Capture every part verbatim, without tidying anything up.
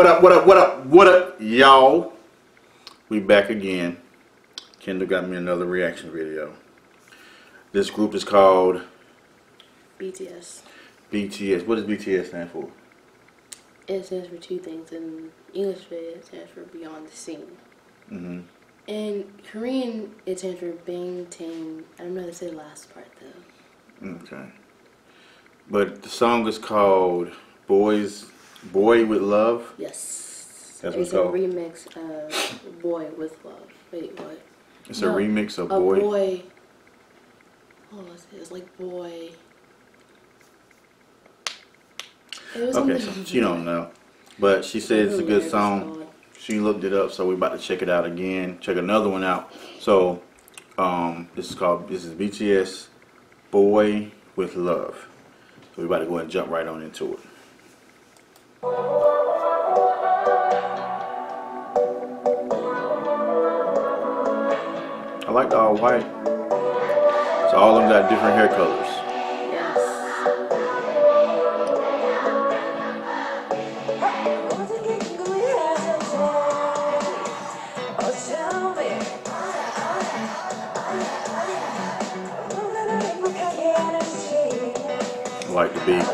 what up, what up, what up, what up, y'all? We back again. Kendall got me another reaction video. This group is called B T S. B T S. What does B T S stand for? It stands for two things. In English, it stands for Beyond the Scene. Mm-hmm. In Korean, it stands for Bangtan. I don't know how to say the last part, though. Okay. But the song is called Boys, Boy With Luv? Yes. That's what it's called. It's a remix of Boy With Luv. Wait, what? It's no, a remix of a Boy. boy. What was it? It's like Boy. It was okay, so she don't know. But she said it's a good song. She looked it up, so we're about to check it out again. Check another one out. So, um, this is called, this is B T S Boy With Luv. So we're about to go ahead and jump right on into it. I like the all white. So all of them got different hair colors. Yes. I like the beat.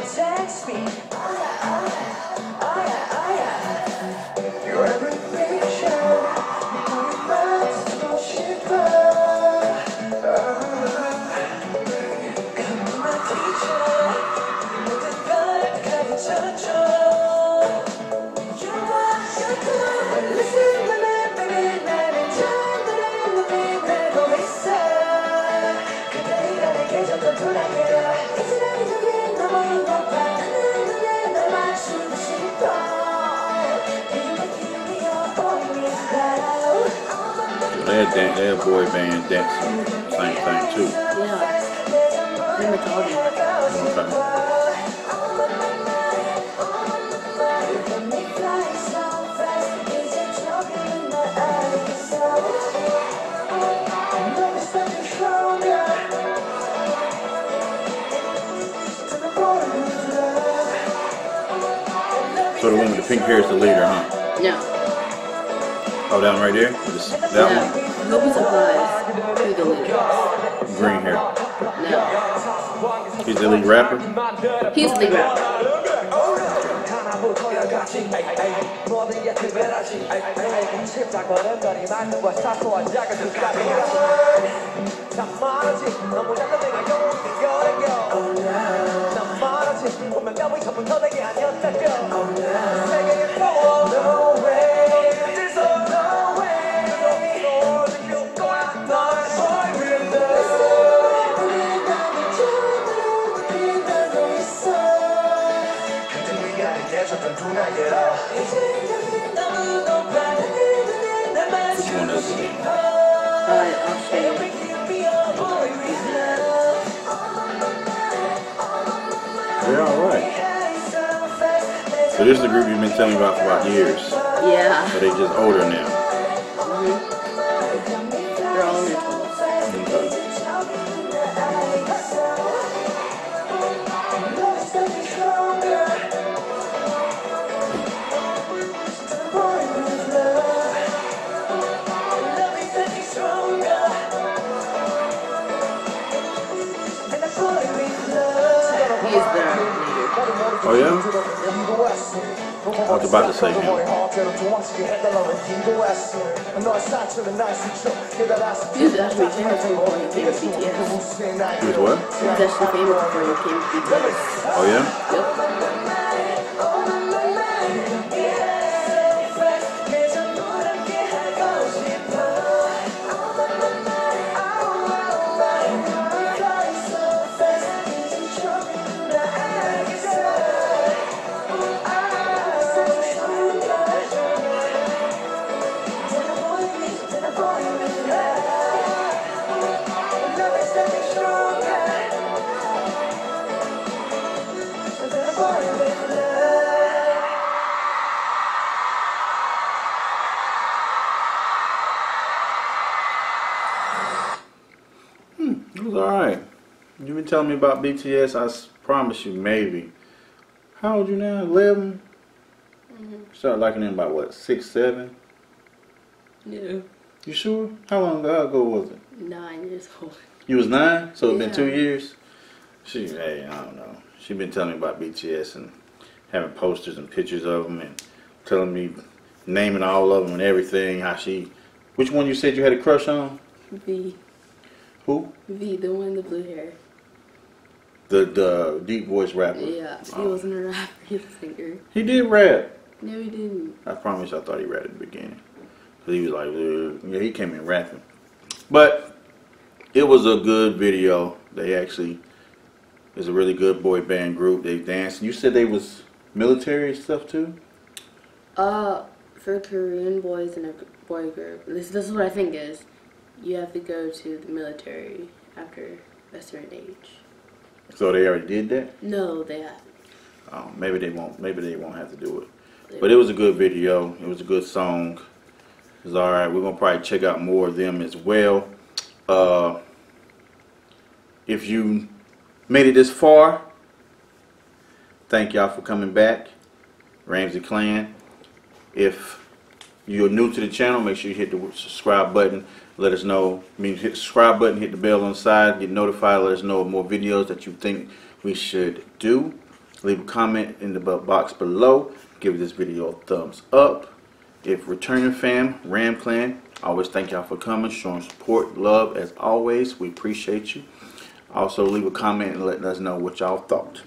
They're a boy band dancing, same thing too. Yeah. Remember okay. So the one with the pink hair is the leader, huh? Yeah. Oh, down right there? This, that yeah. one? Hope is applies to the leader. Green hair. No. He's the lead rapper? He's the lead rapper. So this is the group you've been telling me about for about years. Yeah. But they just older now. Mm-hmm. They're all in their twenties. He's there. Oh yeah? I was about to say him. He's actually famous before he came to B T S. He was what? He was actually famous before he came to B T S. Oh yeah? Yep. Alright, you've been telling me about B T S, I promise you, maybe. How old you now? eleven? Mm-hmm. Started liking him by what, six, seven? Yeah. You sure? How long ago was it? Nine years old. You was nine? So it's yeah. been two years? She, hey, I don't know. She been telling me about B T S and having posters and pictures of them and telling me, naming all of them and everything, how she, which one you said you had a crush on? V. Who? V, the one in the blue hair. The, the deep voice rapper? Yeah, he um, wasn't a rapper, he was a singer. He did rap. No, he didn't. I promise I thought he rapped at the beginning. Because he was like, ugh. Yeah, he came in rapping. But it was a good video. They actually, it's a really good boy band group. They danced. You said they was military stuff too? Uh, for Korean boys in a boy group, this, this is what I think is, you have to go to the military after a certain age. So they already did that? No, they haven't. Um, maybe they won't. Maybe they won't have to do it. They but it was a good video. It was a good song. It was all right. We're gonna probably check out more of them as well. Uh, if you made it this far, thank y'all for coming back, Ramsey Clan. If you're new to the channel, make sure you hit the subscribe button. Let us know. I mean, hit the subscribe button, hit the bell on the side, get notified. Let us know more videos that you think we should do. Leave a comment in the box below. Give this video a thumbs up. If returning fam, Ram Clan, always thank y'all for coming, showing support, love as always. We appreciate you. Also, leave a comment and let us know what y'all thought.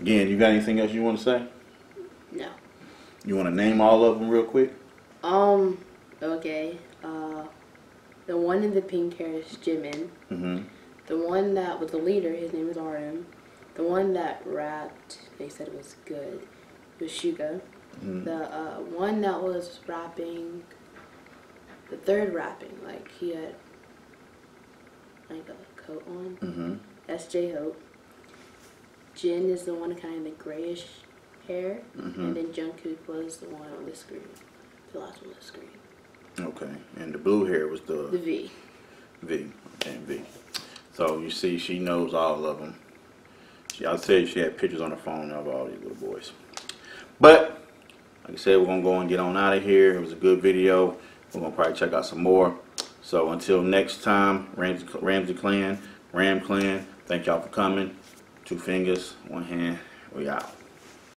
Again, you got anything else you want to say? No. You want to name all of them real quick? Um. Okay. Uh. The one in the pink hair is Jimin. Mm-hmm. The one that was the leader, his name is R M. The one that rapped, they said it was good, was Suga. Mm-hmm. The uh, one that was rapping, the third rapping, like he had like a coat on. Mm-hmm. That's J Hope. Jin is the one kind of the grayish hair, mm-hmm. and then Jungkook was the one on the screen, the last one on the screen. Okay, and the blue hair was the... The V. V, okay, V. So, you see, she knows all of them. She, I'll tell you, she had pictures on her phone of all these little boys. But, like I said, we're going to go and get on out of here. It was a good video. We're going to probably check out some more. So, until next time, Ramsey, Ramsey Clan, Ram Clan, thank y'all for coming. Two fingers, one hand, we out.